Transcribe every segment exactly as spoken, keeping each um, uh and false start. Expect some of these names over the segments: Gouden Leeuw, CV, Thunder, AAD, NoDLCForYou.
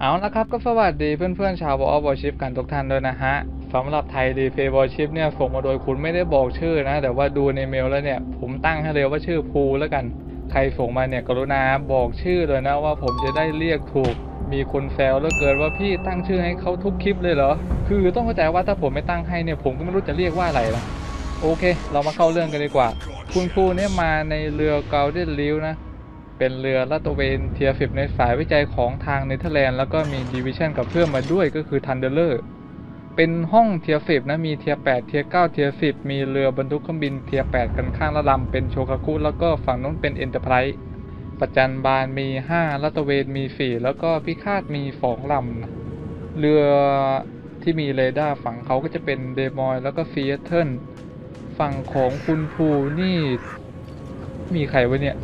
เอาละครับก็สวัสดีเพื่อนๆชาววอลวอชิพกันทุกท่านด้วยนะฮะสำหรับไทยดีเพย์วอชิพเนี่ยส่งมาโดยคุณไม่ได้บอกชื่อนะแต่ว่าดูในเมลแล้วเนี่ยผมตั้งให้เลยว่าชื่อภูแล้วกันใครส่งมาเนี่ยกรุณาบอกชื่อเลยนะว่าผมจะได้เรียกถูกมีคนแซวแล้วเกินว่าพี่ตั้งชื่อให้เขาทุกคลิปเลยเหรอคือต้องเข้าใจว่าถ้าผมไม่ตั้งให้เนี่ยผมก็ไม่รู้จะเรียกว่าอะไรละโอเคเรามาเข้าเรื่องกันดีกว่าคุณครูเนี่ยมาในเรือGouden Leeuwนะเป็นเรือลาดตระเวนเทียร์สิบในสายวิจัยของทางเนเธอร์แลนด์แล้วก็มีดิวิชั่นกับเพื่อนมาด้วยก็คือ Thunder เป็นห้องเทียร์สิบนะมีเทียร์แปดเทียร์เก้าเทียร์สิบมีเรือบรรทุกเครื่องบินเทียร์แปดกันข้างละลำเป็นโชคาคุแล้วก็ฝั่งนู้นเป็น Enterprise ประจันบานมีห้าลาดตระเวนมีสี่แล้วก็พิฆาตมีสองลำเรือที่มีเรดาร์ฝั่งเขาก็จะเป็นเดมอยแล้วก็ซีแอตเทิลฝั่งของคุณภูนี่มีใครวะเนี่ย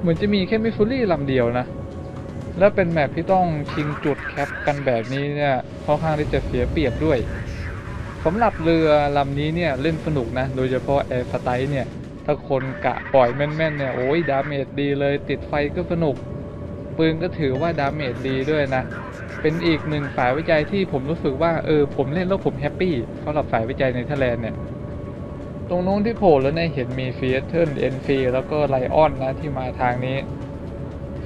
เหมือนจะมีแค่มิสซูรี่ลำเดียวนะแล้วเป็นแมปที่ต้องชิงจุดแคปกันแบบนี้เนี่ยค่อนข้างที่จะเสียเปรียบด้วยสำหรับเรือลำนี้เนี่ยเล่นสนุกนะโดยเฉพาะแอร์สไตล์เนี่ยถ้าคนกะปล่อยแม่นๆเนี่ยโอ้ยดาเมจดีเลยติดไฟก็สนุกปืนก็ถือว่าดาเมจดีด้วยนะเป็นอีกหนึ่งสายวิจัยที่ผมรู้สึกว่าเออผมเล่นแล้วผมแฮปปี้สำหรับสายวิจัยในเนเธอร์แลนด์เนี่ยตรงนู้นที่โผล่แล้วเนี่ยเห็นมีฟีเทอร์เอ็นฟีแล้วก็ไลออนนะที่มาทางนี้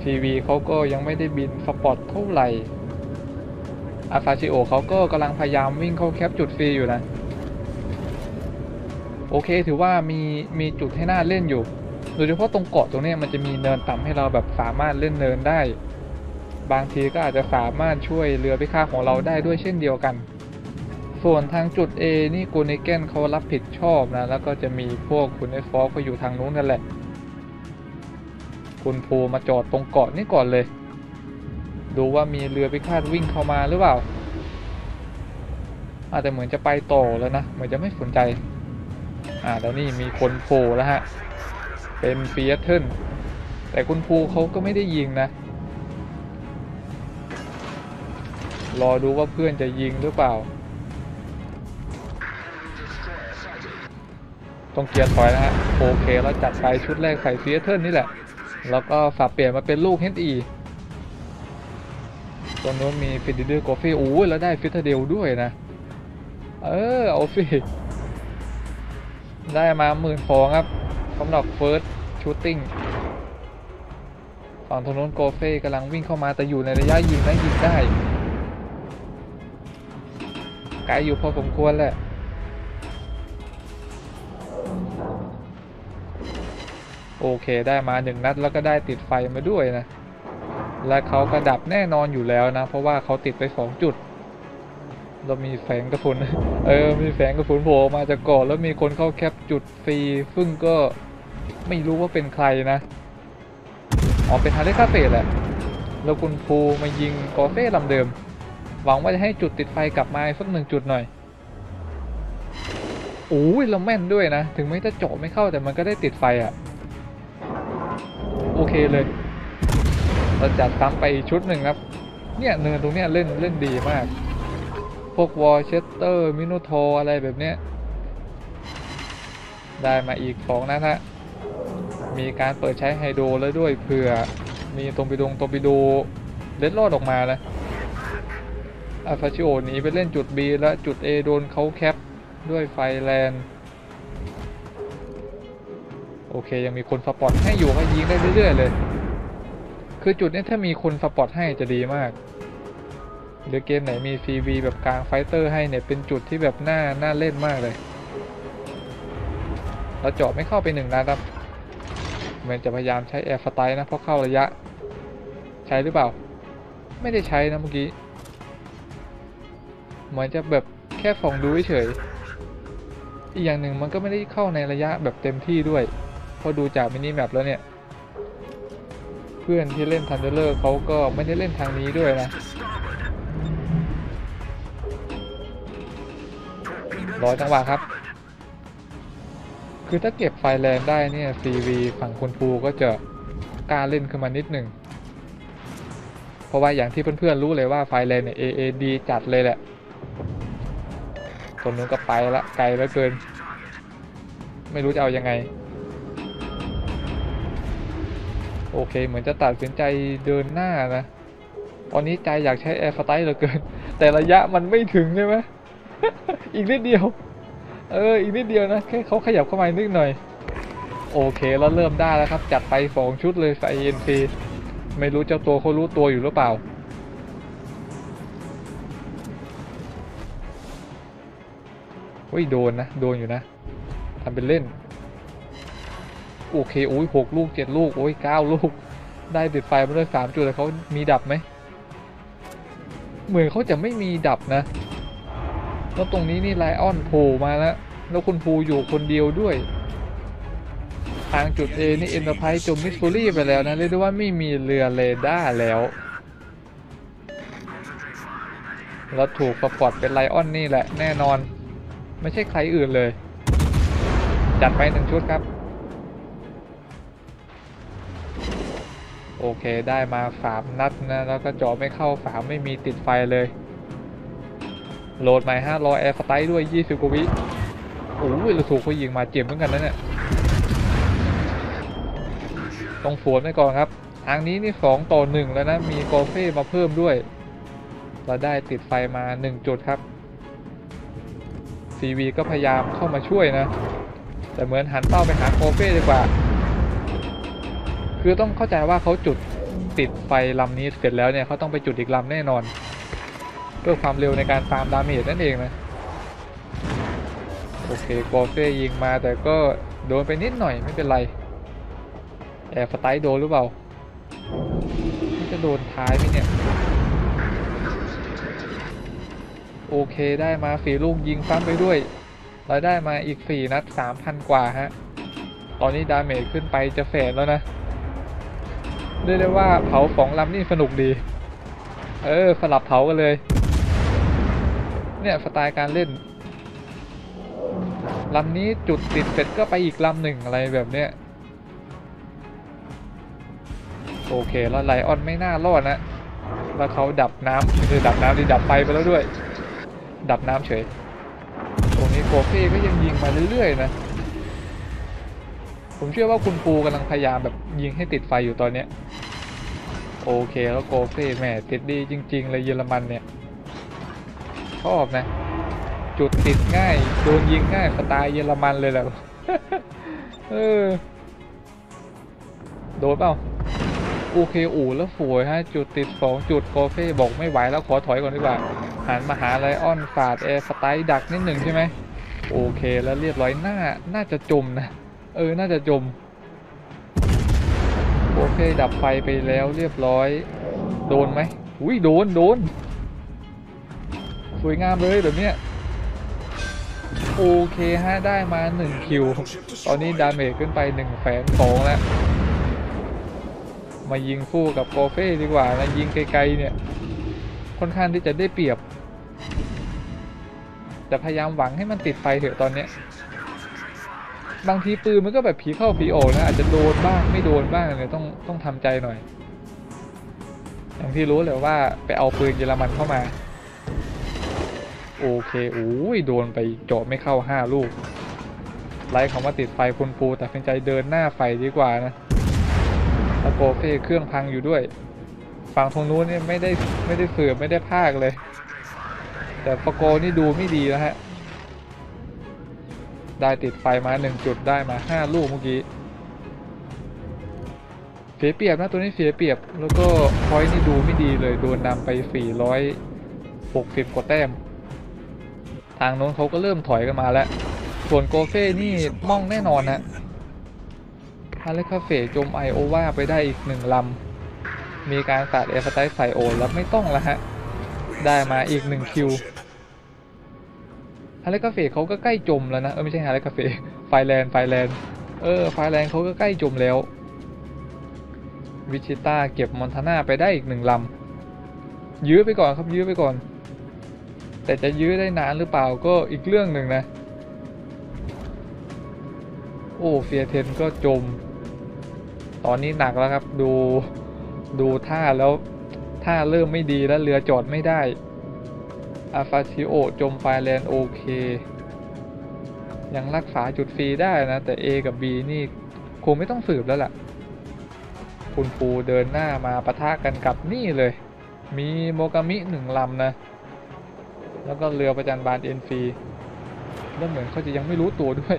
ซี วี เขาก็ยังไม่ได้บินสปอร์ตเท่าไหร่อาซาชิโอเขาก็กำลังพยายามวิ่งเข้าแคปจุดฟรีอยู่นะโอเคถือว่ามีมีจุดให้หน้าเล่นอยู่โดยเฉพาะตรงเกาะตรงนี้มันจะมีเนินต่ำให้เราแบบสามารถเล่นเนินได้บางทีก็อาจจะสามารถช่วยเรือพิฆาตของเราได้ด้วยเช่นเดียวกันส่วนทางจุด A นี่กูนิเกนเขารับผิดชอบนะแล้วก็จะมีพวกคุณไอ้ฟอสเขาอยู่ทางนู้นนั่นแหละคุณภูมาจอดตรงเกาะนี่ก่อนเลยดูว่ามีเรือพิฆาตวิ่งเข้ามาหรือเปล่าอาจจะเหมือนจะไปต่อแล้วนะเหมือนจะไม่สนใจอ่าแล้วนี่มีคนโผล่แล้วฮะเป็นเฟียเทิร์นแต่คุณภูเขาก็ไม่ได้ยิงนะรอดูว่าเพื่อนจะยิงหรือเปล่าต้องเกียร์ถอยนะฮะโอเคแล้วจัดไปชุดแรกใส่ซีเทิร์นนี่แหละแล้วก็ฝาเปลี่ยนมาเป็นลูก เอช อี ตรงนู้นมีฟิตเดอร์กอฟฟี่โอ้ยแล้วได้ฟิตเดลด้วยนะเออเอาสิได้มาหมื่นฟองครับสำหรับเฟิร์สชูตติ้งฝั่งตรงนู้นกอฟฟี่กำลังวิ่งเข้ามาแต่อยู่ในระยะยิงนะยิงได้ไกลอยู่พอสมควรแหละโอเคได้มาหนึ่งนัดแล้วก็ได้ติดไฟมาด้วยนะและเขากระดับแน่นอนอยู่แล้วนะเพราะว่าเขาติดไปสองจุดเรามีแฝงกระสุนเออมีแฝงกระสุนโผล่มาจากก่อนแล้วมีคนเข้าแคปจุดฟรีซึ่งก็ไม่รู้ว่าเป็นใครนะอ๋อเป็นฮาริคาเฟ่แหละแล้วคุณภูมายิงกอเฟ่ลำเดิมหวังว่าจะให้จุดติดไฟกลับมาสักหนึ่งจุดหน่อยโอ้ยเราแม่นด้วยนะถึงแม้จะเจาะไม่เข้าแต่มันก็ได้ติดไฟอ่ะโอเคเลยเราจัดซ้ำไปอีกชุดหนึ่งครับเนี่ยเนินตรงเนี้ยเล่นเล่นดีมากพวกวอลเชสเตอร์มิโนทอร์อะไรแบบเนี้ยได้มาอีกสองนะฮะมีการเปิดใช้ไฮโดรแล้วด้วยเผื่อมีตรงไปดงตรงไปดูเล็ดลอดออกมาแล้วอาฟาชิโอหนีไปเล่นจุด B และจุด A โดนเขาแคปด้วยไฟแลนโอเคยังมีคนสปอตให้อยู่ก็ยิงได้เรื่อยๆเลยคือจุดนี้ถ้ามีคนสปอตให้จะดีมากหรือเกมไหนมี ซี วี แบบกลางไฟเตอร์ให้เนี่ยเป็นจุดที่แบบน่าน่าเล่นมากเลยเราเจาะไม่เข้าไปหนึ่งนัดครับมันจะพยายามใช้แอร์สไตล์นะเพราะเข้าระยะใช้หรือเปล่าไม่ได้ใช้นะเมื่อกี้เหมือนจะแบบแค่ส่องดูเฉยอีกอย่างหนึ่งมันก็ไม่ได้เข้าในระยะแบบเต็มที่ด้วยพอดูจากมินิแมปแล้วเนี่ยเพื่อนที่เล่นทันเดอร์เขาก็ไม่ได้เล่นทางนี้ด้วยนะร้อยจังหวะครับคือถ้าเก็บไฟแลนด์ได้เนี่ย ซี วี ฝั่งคุณภูก็จะกล้าเล่นขึ้นมานิดหนึ่งเพราะว่าอย่างที่เพื่อนๆรู้เลยว่าไฟแลนด์เนี่ย เอ เอ ดี จัดเลยแหละตรงนู้นก็ไปละไกลเหลือเกินไม่รู้จะเอายังไงโอเคเหมือนจะตัดสินใจเดินหน้านะ ตอนนี้ใจอยากใช้แอร์สไตล์เหลือเกินแต่ระยะมันไม่ถึงใช่ไหม อีกนิดเดียวเอออีกนิดเดียวนะแค่เขาขยับเข้ามานิดหน่อยโอเคแล้วเริ่มได้แล้วครับจัดไปสองชุดเลยใส่ เอ็น ซี ไม่รู้เจ้าตัวเขารู้ตัวอยู่หรือเปล่าเฮ้ยโดนนะโดนอยู่นะทำเป็นเล่นโอเคโอ้ยหกลูกเจ็ดลูกโอ้ยเก้าลูกได้ติดไฟมาด้วยสามจุดแล้วเขามีดับไหมเหมือนเขาจะไม่มีดับนะแล้วตรงนี้นี่ไลออนโผล่มาแล้วแล้วคุณภูอยู่คนเดียวด้วยทางจุด เอ นี่เอ็นเตอร์ไพรส์จมมิสซูรีไปแล้วนะเรียกได้ว่าไม่มีเรือเรดาร์แล้วแล้วถูกสปอตเป็นไลออนนี่แหละแน่นอนไม่ใช่ใครอื่นเลยจัดไปหนึ่งชุดครับโอเคได้มาสามนัดนะแล้วก็จ่อไม่เข้าสามไม่มีติดไฟเลยโหลดใหม่ห้าร้อยแอร์สไตล์ด้วยยี่สิบกว่าวิโอ้ยเราถูกเขายิงมาเจ็บเหมือนกันนะเนี่ยต้องสวนไว้ก่อนครับทางนี้นี่สองต่อหนึ่งแล้วนะมีกอเฟ่มาเพิ่มด้วยเราได้ติดไฟมาหนึ่งจุดครับ ซี วี ก็พยายามเข้ามาช่วยนะแต่เหมือนหันเป้าไปหากอเฟ่ดีกว่าคือต้องเข้าใจว่าเขาจุดติดไฟลำนี้เสร็จแล้วเนี่ยเขาต้องไปจุดอีกลำแน่นอนเพื่อความเร็วในการตามดาเมจนั่นเองนะโอเคกอเฟ่ยิงมาแต่ก็โดนไปนิดหน่อยไม่เป็นไรแอร์สไตล์โดนหรือเปล่านี่จะโดนท้ายไหมเนี่ยโอเคได้มาสี่ลูกยิงซ้ำไปด้วยเราได้มาอีกสี่นัด สามพัน กว่าฮะตอนนี้ดาเมจขึ้นไปจะแสนแล้วนะเรียกได้ว่าเผาสองลำนี่สนุกดีเออสลับเผากันเลยเนี่ยสไตล์การเล่นลำนี้จุดติดเสร็จก็ไปอีกลำหนึ่งอะไรแบบเนี้ยโอเคแล้วไลออนไม่น่ารอดนะแล้วเขาดับน้ำคือดับน้ำดีดับไฟไปแล้วด้วยดับน้ำเฉยตรงนี้โกเฟ่ก็ยังยิงมาเรื่อยๆนะผมเชื่อว่าคุณปูกำลังพยายามแบบยิงให้ติดไฟอยู่ตอนนี้โอเคแล้วโกเฟ่แม่ติดดีจริงๆเลยเยอรมันเนี่ยชอบนะจุดติดง่ายโดนยิงง่ายสไตล์เยอรมันเลยแหละ เออโดนเปล่าโอเคอู่แล้วฝวยฮะจุดติดสองจุดโกเฟ่บอกไม่ไหวแล้วขอถอยก่อนดีกว่าหันมาหาไลออนฝาดแอร์สไตล์ดักนิดหนึ่งใช่ไหมโอเคแล้วเรียบร้อยหน้าน่าจะจมนะเออน่าจะจมโอเคดับไฟไปแล้วเรียบร้อยโดนไหมอุ้ยโดนโดนสวยงามเลยแบบเนี้ยโอเคฮะได้มาหนึ่งคิวตอนนี้ดาเมจขึ้นไปหนึ่งแสนสองแล้วมายิงคู่กับโกเฟ่ดีกว่านะยิงไกลๆเนี่ยค่อนข้างที่จะได้เปรียบแต่พยายามหวังให้มันติดไฟเถอะตอนเนี้ยบางทีปืนมันก็แบบผีเข้าผีออกนะอาจจะโดนบ้างไม่โดนบ้างเนี่ยต้องต้องทำใจหน่อยอย่างที่รู้เลยว่าไปเอาปืนเยอรมันเข้ามาโอเคโอ้ยโดนไปเจาะไม่เข้าห้าลูกไล่เขามาติดไฟคุณปูตัดสินใจเดินหน้าไฟดีกว่านะโกเฟ่เครื่องพังอยู่ด้วยฝั่งทางนู้นเนี่ยไม่ได้ไม่ได้เสือไม่ได้ภาคเลยแต่ปะโกนี่ดูไม่ดีแล้วฮะได้ติดไฟมาหนึ่งจุดได้มาห้าลูกเมื่อกี้เสียเปรียบนะตัวนี้เสียเปรียบแล้วก็พอยต์นี่ดูไม่ดีเลยโดนนำไปสี่ร้อยหกสิบกว่าแต้มทางโน้นเขาก็เริ่มถอยกันมาแล้วส่วนโกเฟ่นี่ม่องแน่นอนนะฮาร์เลคาเฟ่จมไอโอวาไปได้อีกหนึ่งลำมีการสาดเอฟไตใส่โอแล้วไม่ต้องละฮะได้มาอีกหนึ่งคิวฮาร์เลคาเฟ่เขาก็ใกล้จมแล้วนะเออไม่ใช่ฮาร์เลคาเฟ่ไฟแลนด์ไฟแลนด์เออไฟแลนด์เขาก็ใกล้จมแล้ววิชิต้าเก็บมอนทาน่าไปได้อีกหนึ่งลำยื้อไปก่อนครับยื้อไปก่อนแต่จะยื้อได้นานหรือเปล่าก็อีกเรื่องหนึ่งนะโอ้เฟียเทนก็จมตอนนี้หนักแล้วครับดูดูท่าแล้วท่าเริ่มไม่ดีแล้วเรือจอดไม่ได้อาฟาชิโอจมไฟแลนด์โอเคยังรักษาจุดฟรีได้นะแต่ A กับ B นี่คงไม่ต้องสืบแล้วล่ะคุณปูเดินหน้ามาปะทะกันกับนี่เลย มีโมกามิหนึ่งลำนะแล้วก็เรือประจันบานเอ็นฟีแล้วเหมือนเขาจะยังไม่รู้ตัวด้วย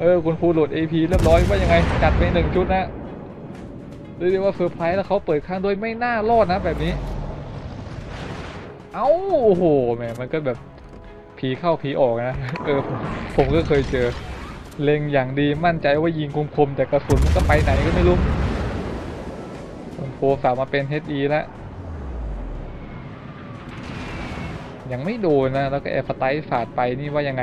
เออคุณครูโหลด เอ พี เรียบร้อยว่ายังไงจัดไปหนึ่งชุดนะเรียกว่าเซอร์ไพรส์แล้วเขาเปิดข้างด้วยไม่น่ารอดนะแบบนี้เอ้าโอ้โหแหมมันก็แบบผีเข้าผีออกนะเออผมก็เคยเจอเล็งอย่างดีมั่นใจว่ายิงคมๆแต่กระสุนมันก็ไปไหนก็ไม่รู้ผมโผล่สาวมาเป็น เอช อี แล้วยังไม่โดนนะแล้วก็แอร์ฟไตล์สาดไปนี่ว่ายังไง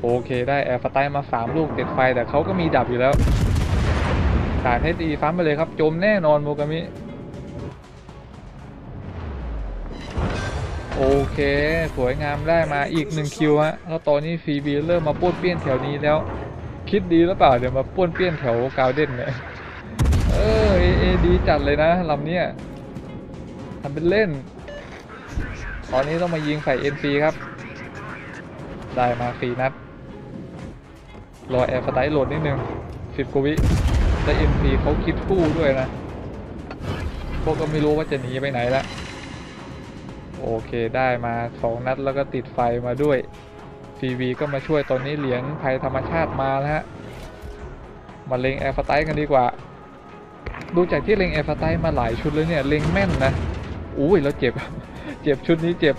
โอเคได้แอร์ฟไตล์มาสามลูกติดไฟแต่เขาก็มีดับอยู่แล้วสาด เอช อี ซ้ำไปเลยครับจมแน่นอนโมกามิโอเคสวยงามได้มาอีกหนึ่งคิวฮะแล้วตอนนี้ ซี บี เริ่มมาป้วนเปี้ยนแถวนี้แล้วคิดดีหรือเปล่าเดี๋ยวมาป้วนเปี้ยนแถวกาวเด่นเนี่ยเออ เอ เอ ดี จัดเลยนะลำเนี้ยทำเป็นเล่นตอนนี้ต้องมายิงใส่ เอ็น ซี ครับได้มาสี่นัดรอแอร์สไตล์โหลดนิดนึงสิบกว่าวิแต่ เอ็น ซี เขาคิดคู่ด้วยนะพวกก็ไม่รู้ว่าจะหนีไปไหนละโอเคได้มาสองนัดแล้วก็ติดไฟมาด้วย ซี วี ก็มาช่วยตอนนี้เหรียญภัยธรรมชาติมาแล้วฮะมาเล็งแอร์สไตล์กันดีกว่าดูจากที่เล็งแอร์สไตล์มาหลายชุดเลยเนี่ยเล็งแม่นนะอุ้ยแล้วเจ็บเจ็บชุดนี้เจ็บ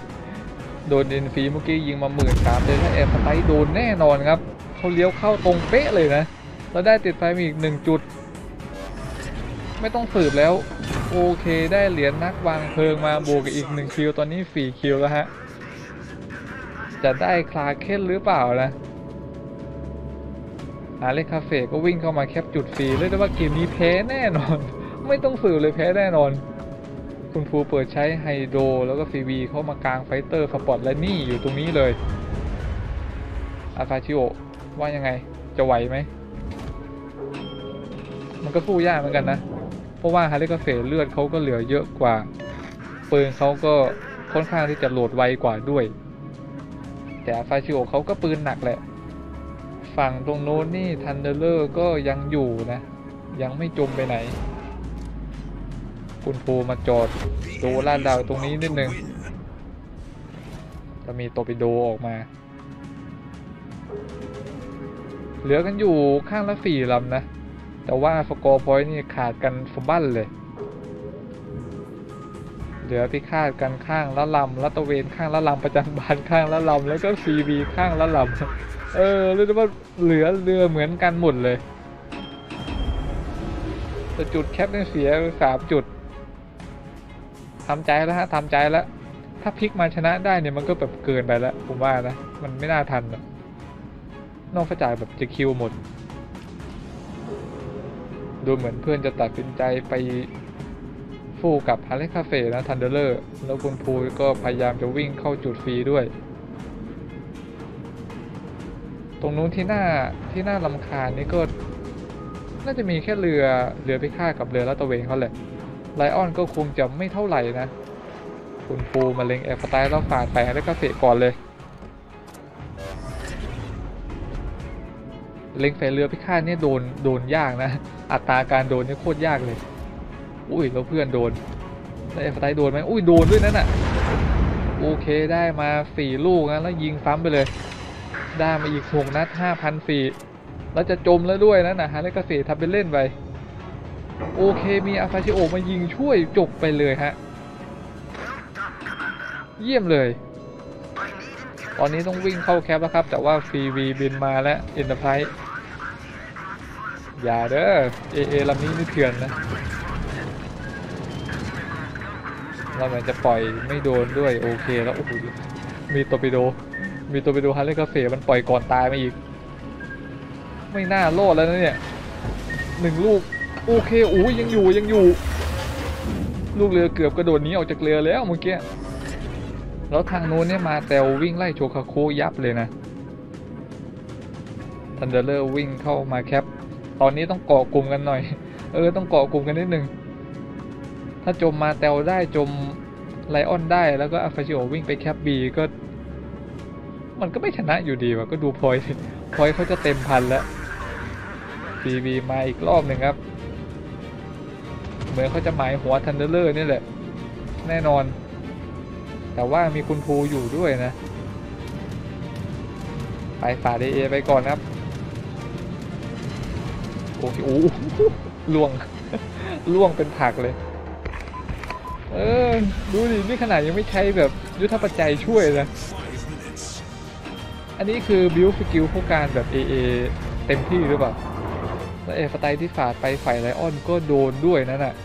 โดนเอ็นฟีเมื่อกี้ยิงมาหมื่นสามเลยถ้าแอร์สไตล์โดนแน่นอนครับเขาเลี้ยวเข้าตรงเป๊ะเลยนะแล้วได้ติดไฟมาอีกหนึ่งจุดไม่ต้องสืบแล้วโอเคได้เหรียญนักวางเพลิงมาบวกกับอีกหนึ่งคิวตอนนี้สี่คิวแล้วฮะจะได้คลาเค้นหรือเปล่านะอาเล็กคาเฟ่ก็วิ่งเข้ามาแคปจุดฟรีเลยแต่ว่าเกมนี้แพ้แน่นอนไม่ต้องสืบเลยแพ้แน่นอนคุณฟูเปิดใช้ไฮโดรแล้วก็ ซี วี เข้ามากลางไฟเตอร์สปอร์ตและนี่อยู่ตรงนี้เลยอาซาชิโอว่ายังไงจะไหวไหมมันก็สู้ยากเหมือนกันนะเพราะว่าฮาริกาเฟเลือดเขาก็เหลือเยอะกว่าปืนเขาก็ค่อนข้างที่จะโหลดไวกว่าด้วยแต่อาซาชิโอเขาก็ปืนหนักแหละฝั่งตรงโน้นนี่ทันเดอร์เลอร์ก็ยังอยู่นะยังไม่จมไปไหนคุณภูมาจอดดูลาดดาวตรงนี้นิดนึงจะมีโตปิโดออกมาเหลือกันอยู่ข้างละสี่ลำนะแต่ว่าสกอร์พอยต์นี่ขาดกันสะบั้นเลยเหลือพิฆาตกันข้างละลำละตะเวนข้างละลำประจันบานข้างละลำแล้วก็ ซี บี ข้างละลำเออเรียกว่าเหลือเรือเหมือนกันหมดเลยแต่จุดแคปเนี่ยเสียสามจุดทำใจแล้วฮะทำใจแล้วถ้าพลิกมาชนะได้เนี่ยมันก็แบบเกินไปแล้วผมว่านะมันไม่น่าทันนะนอกจากแบบจะคิวหมดดูเหมือนเพื่อนจะตัดสินใจไปฟู่กับฮาร์เลย์คาเฟ่นะทันเดอร์เลอร์แล้วคุณภูก็พยายามจะวิ่งเข้าจุดฟรีด้วยตรงนู้นที่หน้าที่หน้าลำคาญนี่ก็น่าจะมีแค่เรือเรือพิฆาตกับเรือลาดตระเวนเขาแหละไลออนก็คงจะไม่เท่าไหร่นะคุณภูมาเล็งแอร์สไตล์แล้วฝาดใส่ฮาร์เลย์คาเฟ่ก่อนเลยเล็งใส่เรือพิฆาตเนี่ยโดนโดนยากนะอัตราการโดนนี่โคตรยากเลยอุ้ยแล้วเพื่อนโดนได้แอร์สไตล์โดนไหมอุ้ยโดนด้วยนั่นน่ะโอเคได้มาสี่ลูกนะแล้วยิงซ้ำไปเลยได้มาอีกหกนัดห้าพันสี่แล้วจะจมแล้วด้วยนั่นน่ะฮาร์เลย์คาเฟ่ทำเป็นเล่นไปโอเคมีอาซาชิโอมายิงช่วยจบไปเลยฮะเยี่ยมเลยตอนนี้ต้องวิ่งเข้าแคปแล้วครับแต่ว่า ซี วี บินมาแล้ว Enterprise อย่าเด้อ เอ เอ ลำนี้นี่เถื่อนนะเราเหมือนจะปล่อยไม่โดนด้วยโอเคแล้วโอ้โหมีโตปิโดมีโตปิโดฮาร์เลย์คาเฟ่มันปล่อยก่อนตายมาอีกไม่น่ารอดแล้วนะเนี่ยหนึ่งลูกโอเคโอ้ยยังอยู่ยังอยู่ลูกเรือเกือบกระโดดหนีออกจากเรือแล้วเมื่อกี้แล้วทางโน้นเนี่ยมาแต่วิ่งไล่โชคาโคยับเลยนะทันเดอร์เลอร์วิ่งเข้ามาแคปตอนนี้ต้องเกาะกลุ่มกันหน่อยเออต้องเกาะกลุ่มกันนิดนึงถ้าจมมาแตวได้จมไลออนได้แล้วก็อาฟาชิโอวิ่งไปแคปบีก็มันก็ไม่ชนะอยู่ดีว่ะก็ดูพอยพอยเขาจะเต็มพันแล้วบีบีมาอีกรอบหนึ่งครับเหมือนเขาจะหมายหัวทันเดอร์เลอร์นี่แหละ แน่นอนแต่ว่ามีคุณครูอยู่ด้วยนะไปฝ่า ดี เอ ไปก่อนครับโอ้โหล่วงล่วงเป็นผักเลยเออดูดินี่ขนาดยังไม่ใช้แบบยุทธปัจจัยช่วยนะอันนี้คือบิวสกิลพวกการแบบ เอ เอ เต็มที่หรือเปล่าแล้วเอฟไตที่ฝาดไปฝ่ายไลออนก็โดนด้วยนั่นแหละ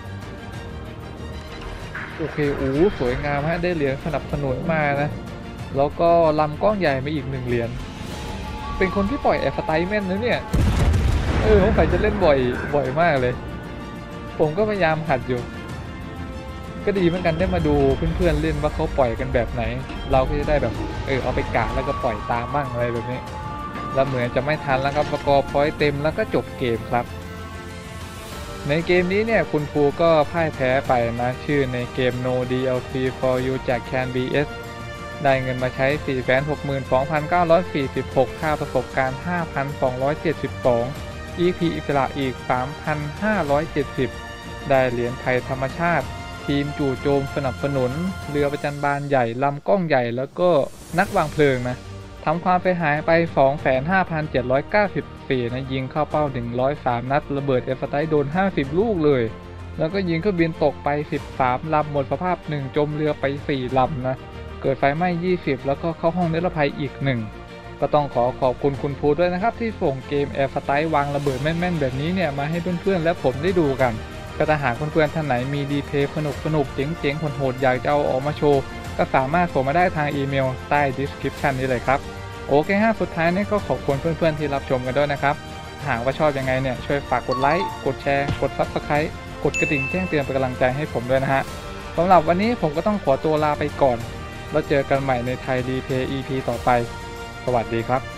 โอเคโอ้สวยงามฮะได้เหรียญสนับสนุนมานะแล้วก็ลำกล้องใหญ่มาอีกหนึ่งเหรียญเป็นคนที่ปล่อยแอฟไตแม่นนะเนี่ยเออผมใส่จะเล่นบ่อยบ่อยมากเลยผมก็พยายามหัดอยู่ก็ดีเหมือนกันได้มาดูเพื่อนๆเล่นว่าเขาปล่อยกันแบบไหนเราก็จะได้แบบเออเอาไปกะแล้วก็ปล่อยตามบ้างอะไรแบบนี้แล้วเหมือนจะไม่ทันแล้วครับประกอบพอยต์เต็มแล้วก็จบเกมครับในเกมนี้เนี่ยคุณครูก็พ่ายแพ้ไปนะชื่อในเกม โน ดี แอล ซี ฟอร์ ยู จาก แคน บี เอส ได้เงินมาใช้ สี่แสนหกหมื่นสองพันเก้าร้อยสี่สิบหก ค่าประสบการณ์ ห้าพันสองร้อยเจ็ดสิบสอง อี พี อิสระอีก สามพันห้าร้อยเจ็ดสิบ ได้เหรียญภัยธรรมชาติทีมจู่โจมสนับสนุนเรือประจันบานใหญ่ลำกล้องใหญ่แล้วก็นักวางเพลิงนะทำความเสียหายไป สองแสนห้าพันเจ็ดร้อยเก้าสิบสี่ นะยิงเข้าเป้าหนึ่งร้อยสามนัดระเบิดเอฟไตโดนห้าสิบลูกเลยแล้วก็ยิงเครื่องบินตกไปสิบสามลำหมดสภาพหนึ่งจมเรือไปสี่ลำนะเกิดไฟไหม้ยี่สิบแล้วก็เข้าห้องนิรภัยอีกหนึ่งก็ต้องขอขอบคุณคุณครูด้วยนะครับที่ส่งเกมเอฟไตวางระเบิดแม่นๆแบบนี้เนี่ยมาให้เพื่อนๆและผมได้ดูกันก็ถ้าหากเพื่อนๆท่านไหนมีดีเพย์สนุกสนุกเจ๋งๆโหดๆอยากจะเอาออกมาโชว์ก็สามารถส่งมาได้ทางอีเมลใต้ description นี้เลยครับโอเคฮะสุดท้ายนี้ก็ขอบคุณเพื่อนๆที่รับชมกันด้วยนะครับหากว่าชอบยังไงเนี่ยช่วยฝากกดไลค์กดแชร์กด Subscribe กดกระดิ่งแจ้งเตือนเป็นกำลังใจให้ผมด้วยนะฮะสำหรับวันนี้ผมก็ต้องขอตัวลาไปก่อนแล้วเจอกันใหม่ในไทยดีเพย์ อี พี ต่อไปสวัสดีครับ